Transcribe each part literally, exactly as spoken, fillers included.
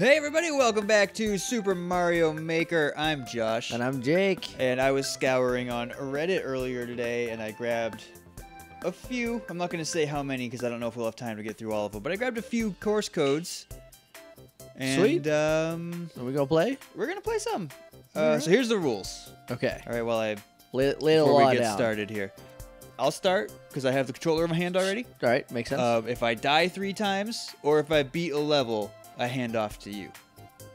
Hey everybody, welcome back to Super Mario Maker. I'm Josh. And I'm Jake. And I was scouring on Reddit earlier today and I grabbed a few. I'm not going to say how many because I don't know if we'll have time to get through all of them. But I grabbed a few course codes. And, Sweet. Um, Are we going to play? We're going to play some. Uh, right. So here's the rules. Okay. All right, well, I... Lay, lay a before we get down. started here. I'll start because I have the controller in my hand already. All right, makes sense. Uh, if I die three times or if I beat a level... I hand off to you.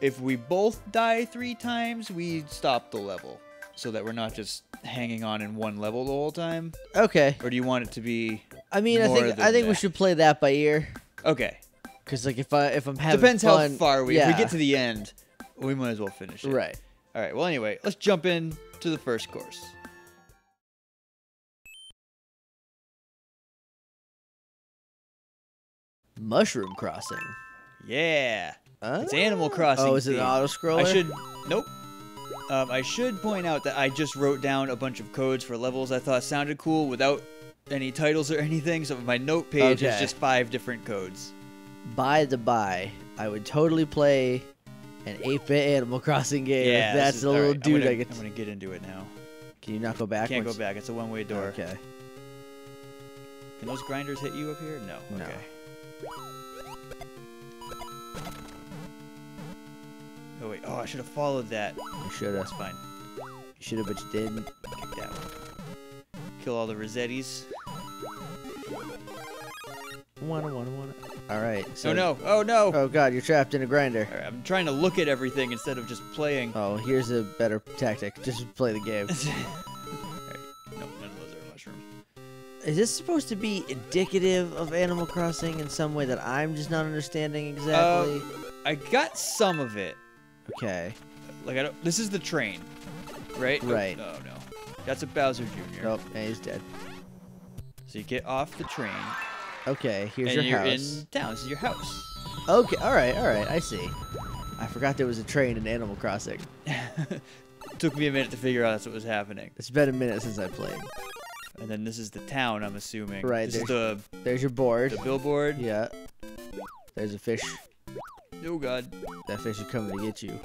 If we both die three times, we stop the level so that we're not just hanging on in one level the whole time. Okay. Or do you want it to be? I mean, more I think I think that? we should play that by ear. Okay. Because like if I if I'm having depends fun, how far we yeah. if we get to the end, we might as well finish it. Right. All right. Well, anyway, let's jump in to the first course. Mushroom Crossing. Yeah, oh. It's Animal Crossing. Oh, is it an auto-scroller? I should, nope. Um, I should point out that I just wrote down a bunch of codes for levels I thought sounded cool without any titles or anything, so my note page okay. is just five different codes. By the by, I would totally play an eight bit Animal Crossing game yeah, if that's the little right. dude gonna, I get. I'm going to get into it now. Can you not go back? Can't go back. It's a one-way door. Okay. Can those grinders hit you up here? No. No. Okay. Oh, wait. Oh, I should have followed that. You should have. That's fine. You should have, but you didn't. Kick that one. Kill all the Rosettis. Wanna, wanna, wanna. Alright. So oh, no. Oh, no. Oh, God. You're trapped in a grinder. All right, I'm trying to look at everything instead of just playing. Oh, here's a better tactic. Just play the game. Alright. Nope, none of those are mushroom. Is this supposed to be indicative of Animal Crossing in some way that I'm just not understanding exactly? Uh, I got some of it. Okay. Like I don't. This is the train, right? Right. Oh, oh no, that's a Bowser Junior Nope, and he's dead. So you get off the train. Okay, here's and your you're house. In town. This is your house. Okay. All right. All right. I see. I forgot there was a train in Animal Crossing. Took me a minute to figure out that's what was happening. It's been a minute since I played. And then this is the town. I'm assuming. Right. This there's the. There's your board. The billboard. Yeah. There's a fish. Oh god. That fish is coming to get you.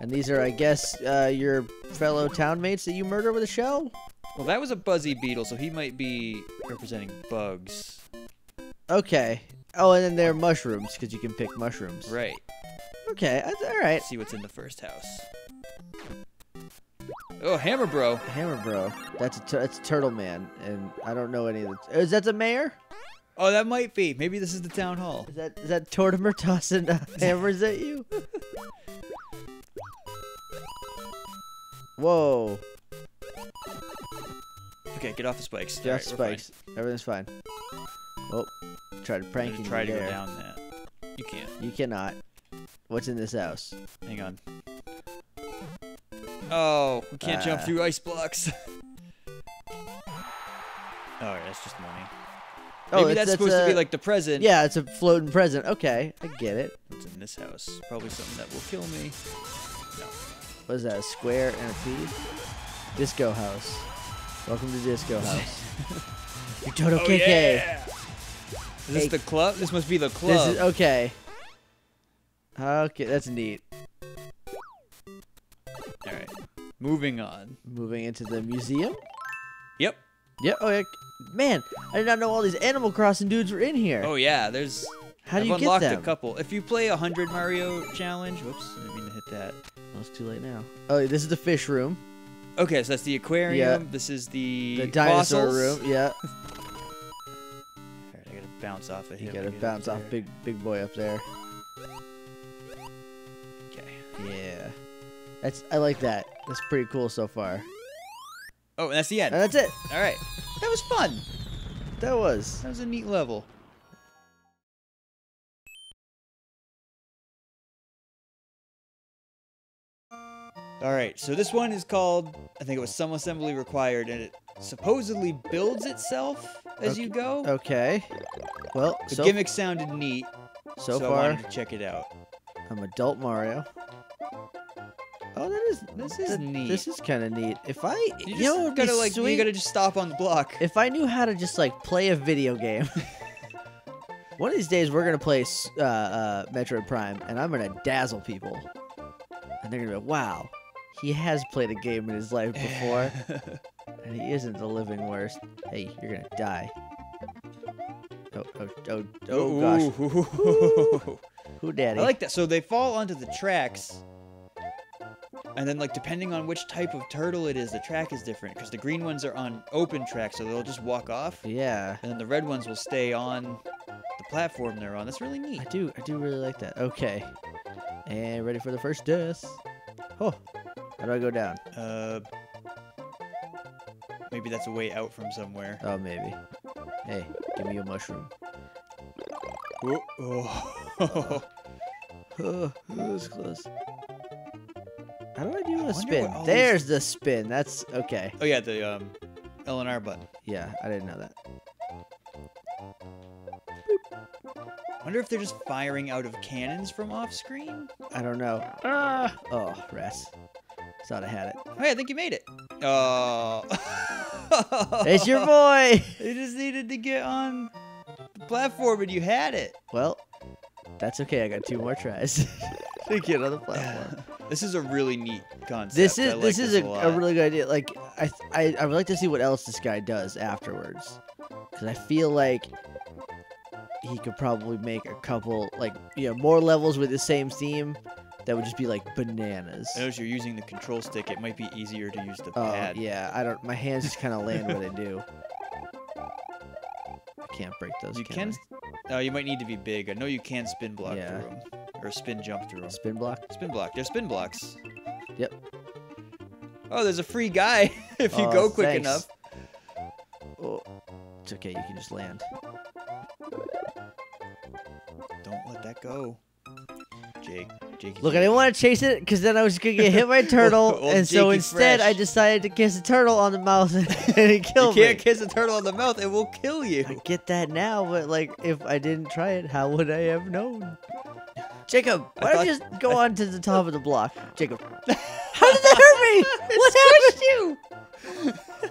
And these are, I guess, uh, your fellow townmates that you murder with a shell? Well, that was a Buzzy Beetle, so he might be representing bugs. Okay. Oh, and then there are mushrooms, because you can pick mushrooms. Right. Okay, alright. See what's in the first house. Oh, Hammer Bro. Hammer Bro. That's a, tur that's a turtle man, and I don't know any of the... Is that the mayor? Oh, that might be. Maybe this is the town hall. Is that is that Tortimer tossing uh, hammers at you? Whoa. Okay, get off the spikes. Get off the spikes. Fine. Everything's fine. Oh, tried to prank you. Try to there. go down that. You can't. You cannot. What's in this house? Hang on. Oh, we can't uh, jump through ice blocks. Alright, that's just money. Maybe oh, that's, that's supposed a, to be like the present. Yeah, it's a floating present. Okay, I get it. What's in this house? Probably something that will kill me. No. What is that, a square and a pea? Disco house. Welcome to disco house. You Toto oh, K K. Yeah. Is this hey. the club? This must be the club. This is, okay. Okay, that's neat. Alright, moving on. Moving into the museum? Yep. Yep, oh yeah. Man, I did not know all these Animal Crossing dudes were in here. Oh yeah, there's. How do I've you unlocked get them? a couple. If you play a hundred Mario challenge, whoops, I didn't mean to hit that. Well, it's too late now. Oh, this is the fish room. Okay, so that's the aquarium. Yeah. This is the the dinosaur fossils. room. Yeah. All right, I gotta bounce off it. You gotta bounce off big big boy up there. Okay. Yeah. That's I like that. That's pretty cool so far. Oh, and that's the end. And that's it. All right. That was fun. That was. That was a neat level. All right. So this one is called, I think it was Some Assembly Required, and it supposedly builds itself as okay. you go. Okay. Well, the so gimmick sounded neat. So, so far, I wanted to check it out. I'm adult Mario. Oh, that is this is that, neat. This is kind of neat. If I you, you know, gotta like sweet. you gotta just stop on the block. If I knew how to just like play a video game, One of these days, we're going to play uh, uh, Metroid Prime, and I'm going to dazzle people. And they're going to be like, wow, he has played a game in his life before. And he isn't the living worst. Hey, you're going to die. Oh, oh, oh, oh, gosh. Ooh. Ooh, daddy. I like that. So they fall onto the tracks. And then, like, depending on which type of turtle it is, the track is different. Because the green ones are on open tracks, so they'll just walk off. Yeah. And then the red ones will stay on the platform they're on. That's really neat. I do. I do really like that. Okay. And ready for the first disc. Oh. How do I go down? Uh. Maybe that's a way out from somewhere. Oh, maybe. Hey, give me a mushroom. Whoa. Oh. uh, oh, that was close. How do I do I a spin? There's these... the spin. That's okay. Oh yeah, the um, L and R button. Yeah, I didn't know that. Boop. Wonder if they're just firing out of cannons from off screen. I don't know. Ah! Oh, rest. Thought I had it. Hey, I think you made it. Oh, it's your boy. You just needed to get on the platform and you had it. Well, that's okay. I got two more tries to get on the platform. This is a really neat concept. This is like this is this a, a, a really good idea. Like I, I I would like to see what else this guy does afterwards, because I feel like he could probably make a couple, like, you know, more levels with the same theme that would just be like bananas. I notice you're using the control stick. It might be easier to use the oh, pad. Yeah, I don't. My hands just kind of land where they do. I can't break those. You can. can no, you might need to be big. I know you can spin block yeah. through them. Or spin jump through them. Spin block? Spin block. They're spin blocks. Yep. Oh, there's a free guy if you oh, go quick thanks. enough. Oh, it's okay. You can just land. Don't let that go. Jake. Jakey Look, Jake. I didn't want to chase it because then I was going to get hit by a turtle. well, well, and so Jakey instead, Fresh. I decided to kiss a turtle on the mouth and it killed me. You can't me. kiss a turtle on the mouth. It will kill you. I get that now, but like if I didn't try it, how would I have known? Jacob, why don't you just go on to the top of the block? Jacob. How did that hurt me? What happened to you?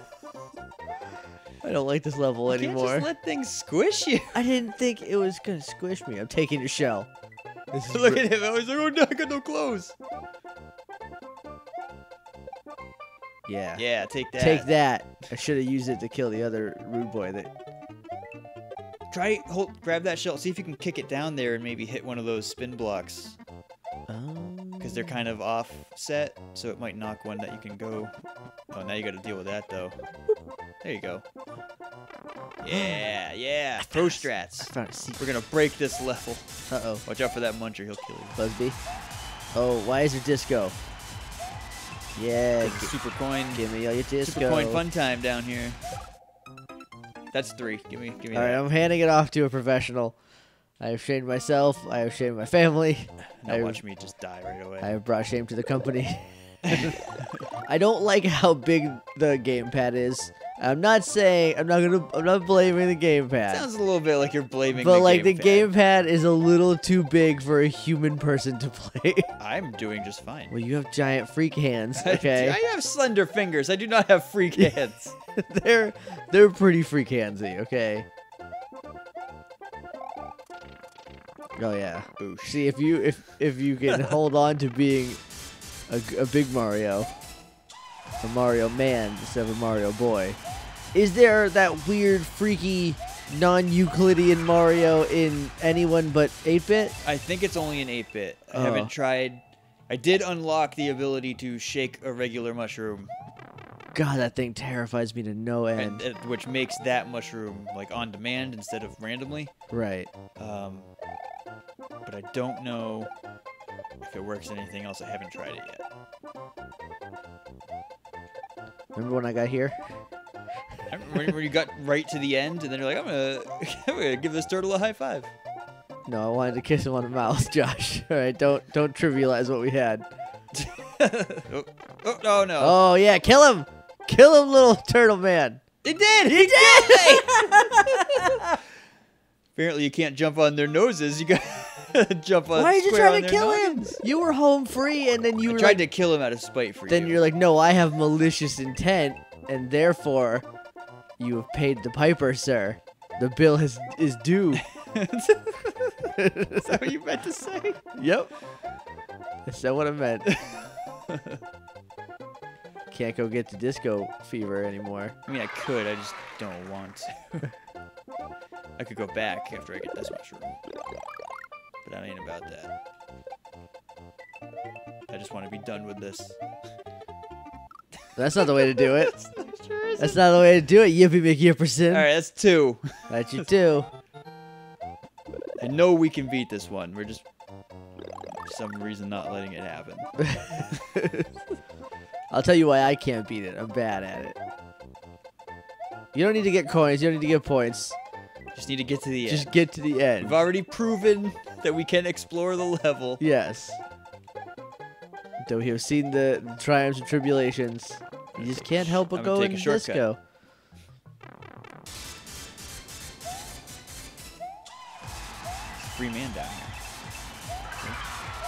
I don't like this level you anymore. You can't just let things squish you. I didn't think it was going to squish me. I'm taking your shell. This is Look at him. I was like, oh, no, I got no clothes. Yeah. Yeah, take that. Take that. I should have used it to kill the other rude boy that... Try, hold, grab that shell. See if you can kick it down there and maybe hit one of those spin blocks. Because oh. they're kind of offset, so it might knock one that you can go. Oh, now you got to deal with that, though. There you go. Yeah, yeah. Pro strats. We're going to break this level. Uh-oh. Watch out for that muncher. He'll kill you. Busby. Oh, why is there disco? Yeah. Super coin. Give me all your disco. Super coin fun time down here. That's three. Give me, give me. All right, I'm handing it off to a professional. I have shamed myself. I have shamed my family. Now watch me just die right away. I have brought shame to the company. I don't like how big the gamepad is. I'm not saying I'm not gonna. I'm not blaming the gamepad. Sounds a little bit like you're blaming. But the like gamepad. the gamepad is a little too big for a human person to play. I'm doing just fine. Well, you have giant freak hands. Okay. I have slender fingers. I do not have freak hands. they're they're pretty freak handsy. Okay. Oh yeah. Oosh. See if you if if you can hold on to being a, a big Mario. From Mario Man instead of Mario Boy. Is there that weird, freaky, non-Euclidean Mario in anyone but eight bit? I think it's only in eight bit. I oh. haven't tried. I did unlock the ability to shake a regular mushroom. God, that thing terrifies me to no end. And, uh, which makes that mushroom like on demand instead of randomly. Right. Um, but I don't know if it works anything else. I haven't tried it yet. Remember when I got here? I remember when you got right to the end, and then you're like, I'm gonna, I'm gonna give this turtle a high five. No, I wanted to kiss him on the mouth, Josh. All right, don't don't trivialize what we had. oh, oh no, no. Oh yeah, kill him, kill him, little turtle man. He did, he, he did. Apparently, you can't jump on their noses. You got. Jump on. Why did you try to kill him? You were home free, and then you were tried like, to kill him out of spite for then you. Then you're like, no, I have malicious intent, and therefore, you have paid the piper, sir. The bill has is due. Is that what you meant to say? Yep. That's not what I meant. Can't go get the disco fever anymore. I mean, I could. I just don't want to. I could go back after I get this mushroom. But I ain't about that. I just want to be done with this. That's not the way to do it. That's not, sure, that's not the way to do it, Yippee McYipperson. Alright, that's two. That's you two. I know we can beat this one. We're just, for some reason, not letting it happen. I'll tell you why I can't beat it. I'm bad at it. You don't need to get coins. You don't need to get points. Just need to get to the end. Just get to the end. We've already proven that we can explore the level. Yes. Though we have seen the, the triumphs and tribulations, you just can't help but go in disco. Free man down here.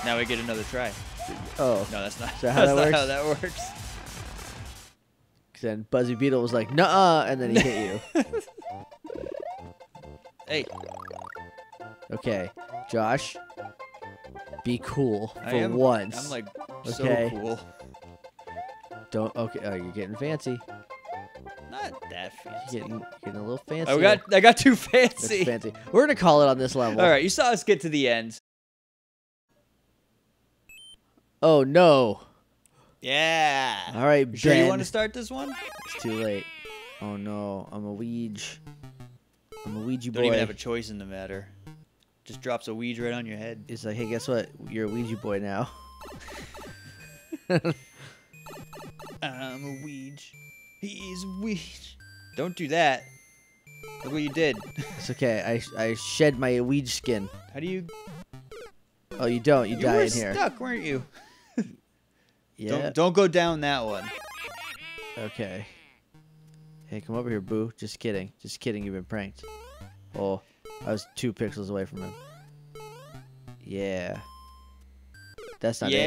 Now we get another try. Oh. No, that's not, so how, that's that not how that works. Then Buzzy Beetle was like, nuh-uh, and then he hit you. Hey. Okay, Josh. Be cool for I am, once. I'm like so okay. cool. Don't okay. Oh, you're getting fancy. Not that fancy. Getting, getting a little fancy. I got I got too fancy. That's fancy. We're gonna call it on this level. All right, you saw us get to the end. Oh no. Yeah. All right, Ben. Sure you want to start this one? It's too late. Oh no, I'm a Ouija. I'm a Ouija boy. Don't even have a choice in the matter. Just drops a Ouija right on your head. It's like, hey, guess what? You're a Ouija boy now. I'm a Ouija. He's a Ouija. Don't do that. Look what you did. It's okay. I I shed my Ouija skin. How do you? Oh, you don't. You, you die were in here. You were stuck, weren't you? Yeah. Don't, don't go down that one. Okay. Hey, come over here, boo. Just kidding. Just kidding. You've been pranked. Oh. I was two pixels away from him. Yeah. That's not yeah, it.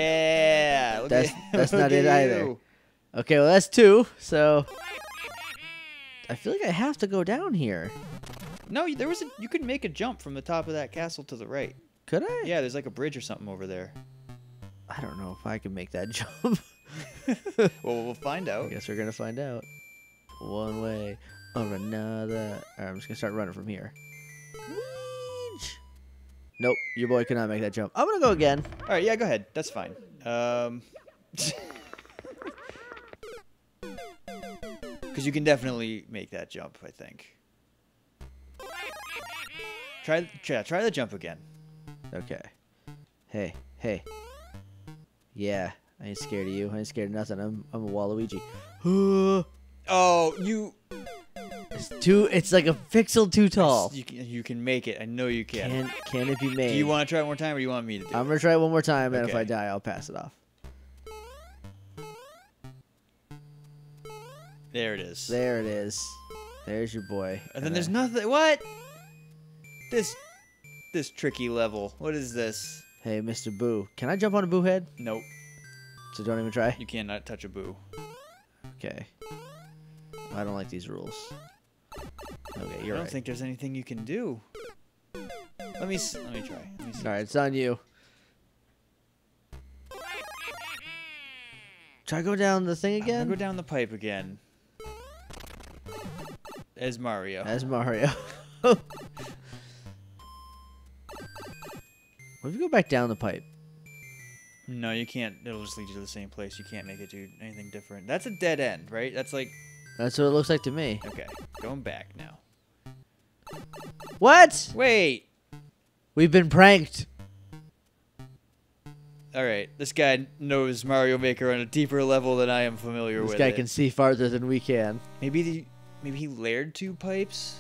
Yeah. That's, that's not it either. You. Okay, well, that's two. So I feel like I have to go down here. No, there was a, you could make a jump from the top of that castle to the right. Could I? Yeah, there's like a bridge or something over there. I don't know if I can make that jump. Well, we'll find out. I guess we're going to find out. One way or another. All right, I'm just going to start running from here. Nope, your boy cannot make that jump. I'm gonna go again. All right, yeah, go ahead. That's fine. Um, because you can definitely make that jump, I think. Try, try, try the jump again. Okay. Hey, hey. Yeah, I ain't scared of you. I ain't scared of nothing. I'm, I'm a Waluigi. Oh, you. It's too. It's like a pixel too tall. You can, you can make it. I know you can. Can can it be made? Do you want to try it one more time, or do you want me to do it? I'm gonna try it one more time, and okay. If I die, I'll pass it off. There it is. There it is. There's your boy. And, and then I... there's nothing. What? This, this tricky level. What is this? Hey, Mister Boo. Can I jump on a Boo head? Nope. So don't even try. You cannot touch a Boo. Okay. I don't like these rules. Okay, you're I don't right. think there's anything you can do. Let me s let me try. Let me see. All right, it's on you. Try to go down the thing again. I'm gonna go down the pipe again. As Mario. As Mario. What if you go back down the pipe? No, you can't. It'll just lead you to the same place. You can't make it do anything different. That's a dead end, right? That's like. That's what it looks like to me. Okay, going back now. What? Wait. We've been pranked. All right, this guy knows Mario Maker on a deeper level than I am familiar with. This guy can see farther than we can. Maybe the, maybe he layered two pipes?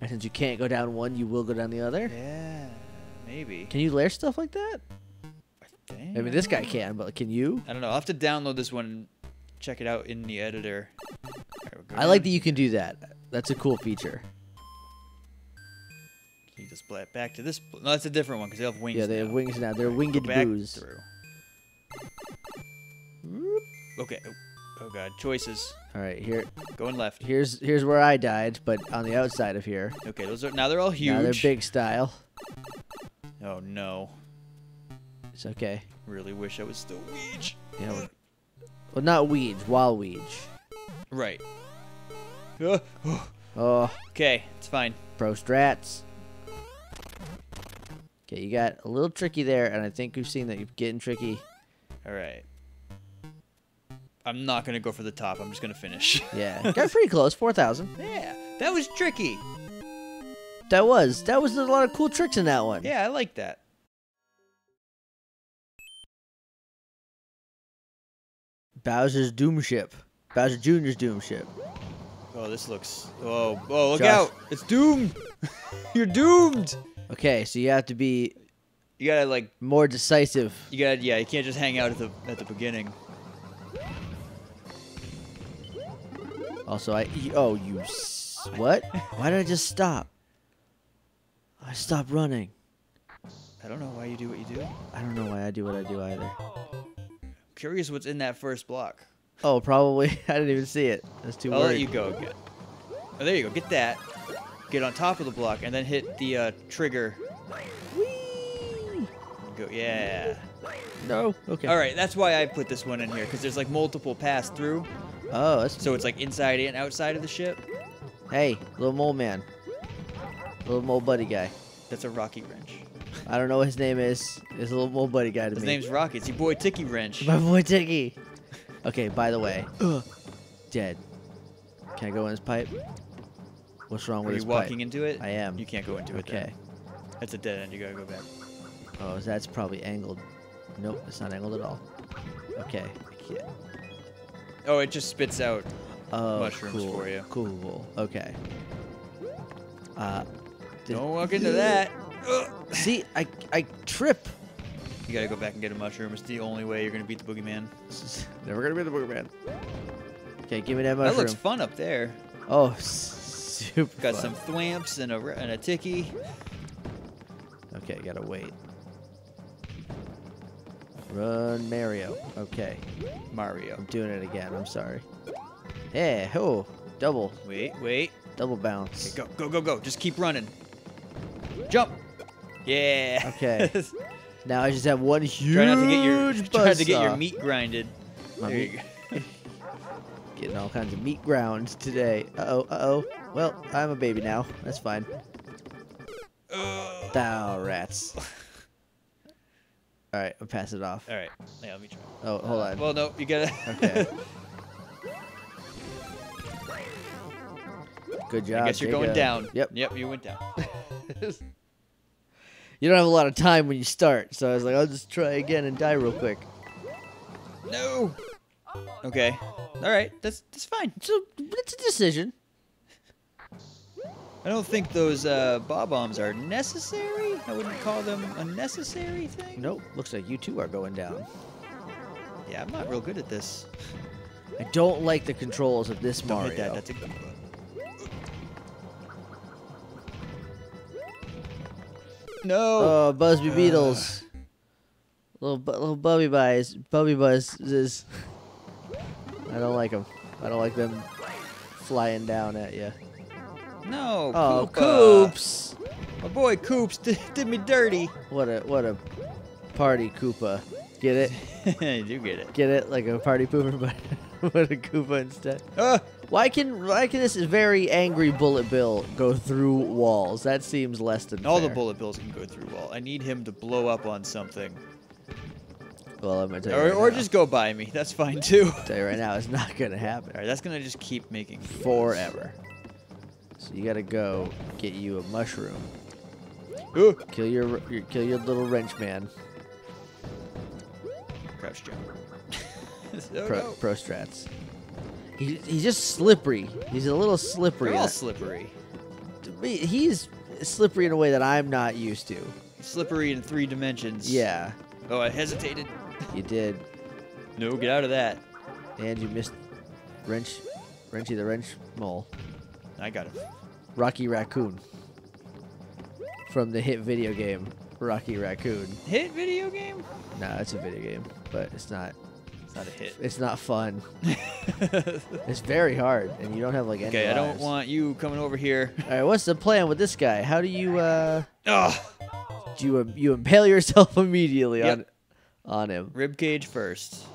And since you can't go down one, you will go down the other? Yeah, maybe. Can you layer stuff like that? I think. I mean, this guy can, but can you? I don't know. I'll have to download this one and check it out in the editor. I like that you can do that. That's a cool feature. You just blat back to this. No, that's a different one because they have wings. Yeah, they now. have wings now. They're winged boos. Through. Okay. Oh, oh god, choices. All right, here. Going left. Here's here's where I died, but on the outside of here. Okay, those are now they're all huge. Now they're big style. Oh no. It's okay. Really wish I was still Weege. Yeah. Well, not Weege, while Weege. Right. Oh. Okay, it's fine. Pro strats. Okay, you got a little tricky there, and I think we've seen that you're getting tricky. All right. I'm not going to go for the top. I'm just going to finish. Yeah. Got pretty close. four thousand. Yeah. That was tricky. That was. That was a lot of cool tricks in that one. Yeah, I like that. Bowser's Doom Ship. Bowser Junior's Doom Ship. Oh, this looks... Oh, oh look Josh. out. It's doomed. You're doomed. Okay, so you have to be... You got to, like... More decisive. You got to... Yeah, you can't just hang out at the, at the beginning. Also, I... Oh, you... S what? Why did I just stop? I stopped running. I don't know why you do what you do. I don't know why I do what I do either. I'm curious what's in that first block. Oh, probably. I didn't even see it. That's too I'll worried. Let you go again. Oh, there you go. Get that. Get on top of the block and then hit the uh, trigger. Whee! Go. Yeah. No. Okay. All right. That's why I put this one in here, because there's like multiple pass through. Oh, that's... So it's like inside and outside of the ship? Hey, little mole man. Little mole buddy guy. That's a Rocky Wrench. I don't know what his name is. It's a little mole buddy guy to his me. His name's Rocky. It's your boy Tiki Wrench. My boy Tiki. Okay, by the way. Ugh, dead. Can I go in his pipe? What's wrong Are with his pipe? Are you walking into it? I am. You can't go into okay. it. Okay. That's a dead end. You gotta go back. Oh, that's probably angled. Nope, it's not angled at all. Okay. I can't. Oh, it just spits out oh, mushrooms cool. for you. Cool. Okay. Uh, Don't walk into that. Ugh. See, I I trip. You gotta go back and get a mushroom. It's the only way you're gonna beat the boogeyman. Never gonna beat the boogeyman. Okay, give me that mushroom. That looks fun up there. Oh, super. Got fun. some thwamps and a and a tiki. Okay, gotta wait. Run Mario. Okay. Mario. I'm doing it again. I'm sorry. Hey, ho. Double. Wait, wait. Double bounce. Okay, go, go, go, go. Just keep running. Jump. Yeah. Okay. Now I just have one huge Try not to get your, try to get your meat grinded. My there meat. You go. Getting all kinds of meat ground today. Uh-oh, uh-oh. Well, I'm a baby now. That's fine. Thou rats. All right, I'll pass it off. All right, yeah, let me try. Oh, hold on. Well, no, you gotta. Okay. Good job. I guess you're Jacob. going down. Yep. Yep, you went down. You don't have a lot of time when you start, so I was like, I'll just try again and die real quick. No. Okay. All right, that's that's fine. So it's a decision. I don't think those uh, Bob-ombs are necessary. I wouldn't call them a necessary thing. Nope. Looks like you two are going down. Yeah, I'm not real good at this. I don't like the controls of this don't Mario. Hit that. That's a good one. No. Oh, Buzzy uh. Beetles. Little bu little bubby buys, bubby buzzes. I don't like them. I don't like them flying down at you. No, oh, Koopa. Koops! My boy Koops did, did me dirty. What a what a party Koopa. Get it? I do get it. Get it like a party pooper, but what a Koopa instead. Uh, why can why can this very angry Bullet Bill go through walls? That seems less than all fair. The Bullet Bills can go through wall. I need him to blow up on something. Well, I'm gonna tell you. Or, right or just go by me. That's fine too. I'll tell you right now, it's not gonna happen. All right, that's gonna just keep making forever. So you gotta go get you a mushroom. Ooh. Kill your, your kill your little wrench man. Crouch jump. no, pro, no. pro strats. He, he's just slippery. He's a little slippery. They're all slippery. He's slippery in a way that I'm not used to. He's slippery in three dimensions. Yeah. Oh, I hesitated. You did. No, get out of that. And you missed wrench, Wrenchy the wrench mole. I got him. Rocky Raccoon. From the hit video game, Rocky Raccoon. Hit video game? No, nah, it's a video game, but it's not. It's not a hit. It's not fun. It's very hard, and you don't have like any. Okay, lives. I don't want you coming over here. All right, what's the plan with this guy? How do you? Uh, oh. Do you uh, you impale yourself immediately yep. on on him? Rib cage first.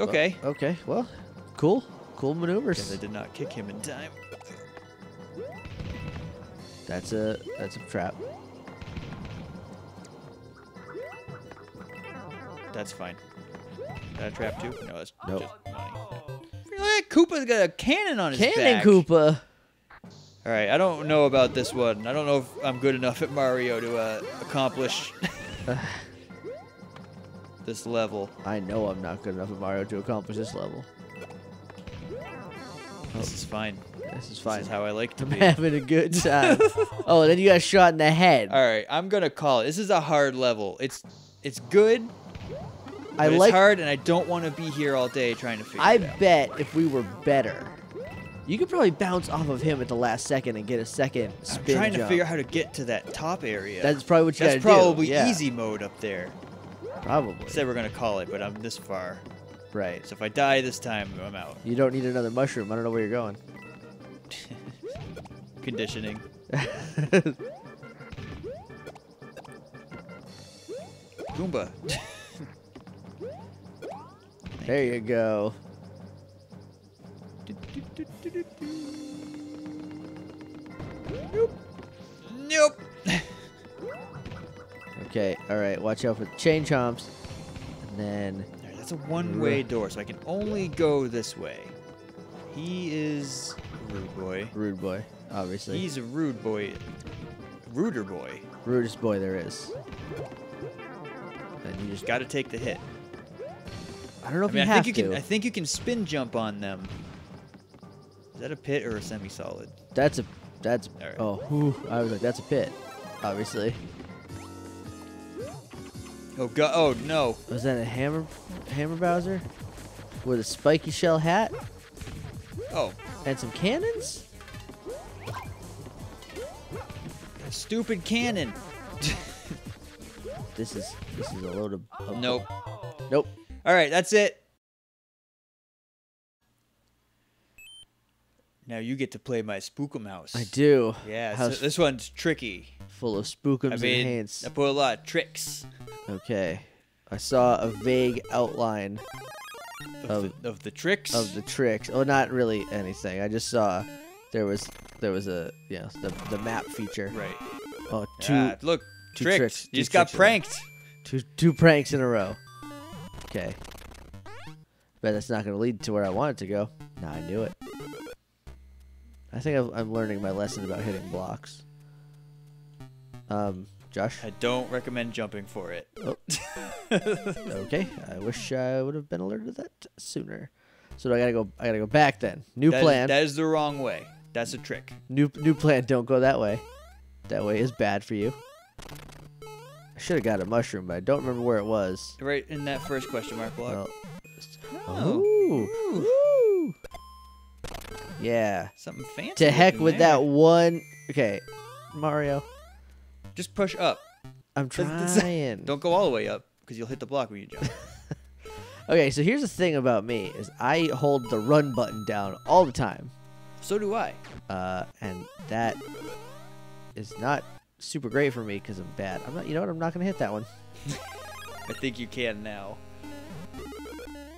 Okay. Well, okay. Well, cool. Cool maneuvers. Because I did not kick him in time. That's a that's a trap. That's fine. Got a trap too? No, that's nope. just money. Look, Koopa's got a cannon on his cannon back. Cannon Koopa. All right, I don't know about this one. I don't know if I'm good enough at Mario to uh, accomplish this level. I know I'm not good enough at Mario to accomplish this level. This is fine. This is fine. This is how I like to be. I'm having a good time. Oh, and then you got shot in the head. All right, I'm gonna call it. This is a hard level. It's it's good. I it's like, hard, and I don't want to be here all day trying to figure I it out. I bet if we were better, you could probably bounce off of him at the last second and get a second spin. I'm trying jump. to figure out how to get to that top area. That's probably what you got to do. That's probably yeah. easy mode up there. Probably. I said we're gonna call it, but I'm this far. Right. So if I die this time, I'm out. You don't need another mushroom. I don't know where you're going. Conditioning. Goomba. There you go. Nope. Nope. Okay. All right. Watch out for the chain chomps. And then. It's a one-way door, so I can only go this way. He is a rude boy. Rude boy, obviously. He's a rude boy. Ruder boy. Rudest boy there is. And you just got to take the hit. I don't know if I mean, you I have think you to. Can, I think you can spin jump on them. Is that a pit or a semi-solid? That's a. That's. All right. Oh, whew, I was like, that's a pit, obviously. Oh god! Oh no! Was that a hammer, hammer Bowser, with a spiky shell hat? Oh. And some cannons? That stupid cannon! This is this is a load of. Oh, nope. Nope. All right, that's it. Now you get to play my Spookum House. I do. Yeah. So this one's tricky. Full of spookums I mean, and hands. I put a lot of tricks. Okay, I saw a vague outline of of the, of the tricks. Of the tricks. Oh, not really anything. I just saw there was there was a you know, the the map feature. Right. Oh, two. Ah, look, two tricked. Tricks. You two just tricks got pranked. Two two pranks in a row. Okay. Bet that's not gonna lead to where I want it to go. Nah, I knew it. I think I've, I'm learning my lesson about hitting blocks. Um. Josh? I don't recommend jumping for it. Oh. Okay, I wish I would have been alerted to that sooner. So I gotta go. I gotta go back then. New that plan. Is, that is the wrong way. That's a trick. New new plan. Don't go that way. That way is bad for you. I should have got a mushroom, but I don't remember where it was. Right in that first question mark block. Well, oh. Ooh. Ooh. Yeah. Something fancy. To heck with there. that one. Okay, Mario. Just push up. I'm trying. Don't go all the way up, because you'll hit the block when you jump. Okay, so here's the thing about me, is I hold the run button down all the time. So do I. Uh, and that is not super great for me, because I'm bad. I'm not. You know what? I'm not going to hit that one. I think you can now.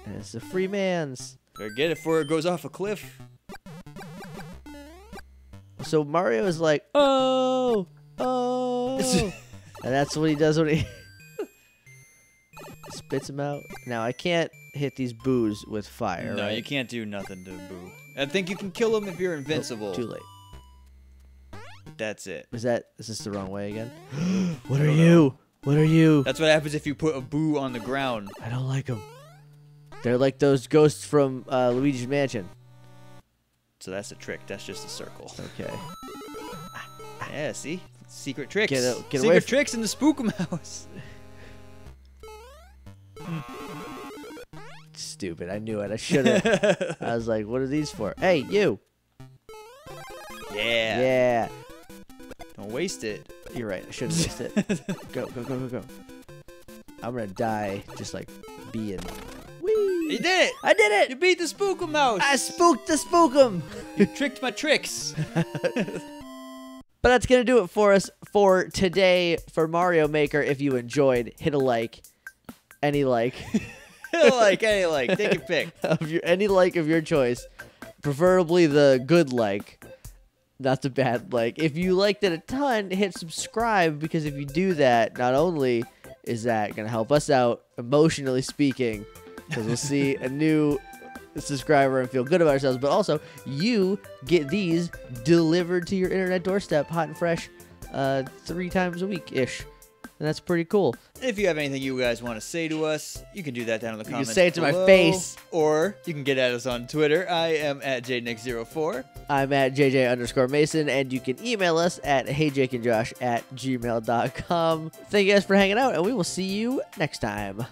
And it's the free man's. Better get it before it goes off a cliff. So Mario is like, oh, oh. And that's what he does when he spits him out. Now, I can't hit these boos with fire. No, right? You can't do nothing to boo. I think you can kill him if you're invincible. Oh, too late. That's it. Is that? Is this the wrong way again? What are you? Know. What are you? That's what happens if you put a boo on the ground. I don't like them. They're like those ghosts from uh, Luigi's Mansion. So that's a trick. That's just a circle. Okay. Yeah, see? Secret tricks. Get a, get Secret away tricks in the Spookum House. Stupid. I knew it. I should have. I was like, what are these for? Hey, you. Yeah. Yeah. Don't waste it. You're right. I should have missed it. Go, go, go, go, go. I'm gonna die just like being. Whee! You did it! I did it! You beat the Spookum House! I spooked the Spookum! You tricked my tricks! But that's gonna do it for us for today for Mario Maker. If you enjoyed, hit a like. Any like. Hit a like, any like. Take a pick. Of your, any like of your choice. Preferably the good like. Not the bad like. If you liked it a ton, hit subscribe, because if you do that, not only is that going to help us out, emotionally speaking, because we'll see a new subscriber and feel good about ourselves, but also you get these delivered to your internet doorstep hot and fresh uh, three times a week-ish. And that's pretty cool. If you have anything you guys want to say to us, you can do that down in the comments. You can say it to below, my face. Or you can get at us on Twitter. I am at J Nic zero four. I'm at J J underscore Mason. And you can email us at heyjakeandjosh at gmail dot com. Thank you guys for hanging out, and we will see you next time.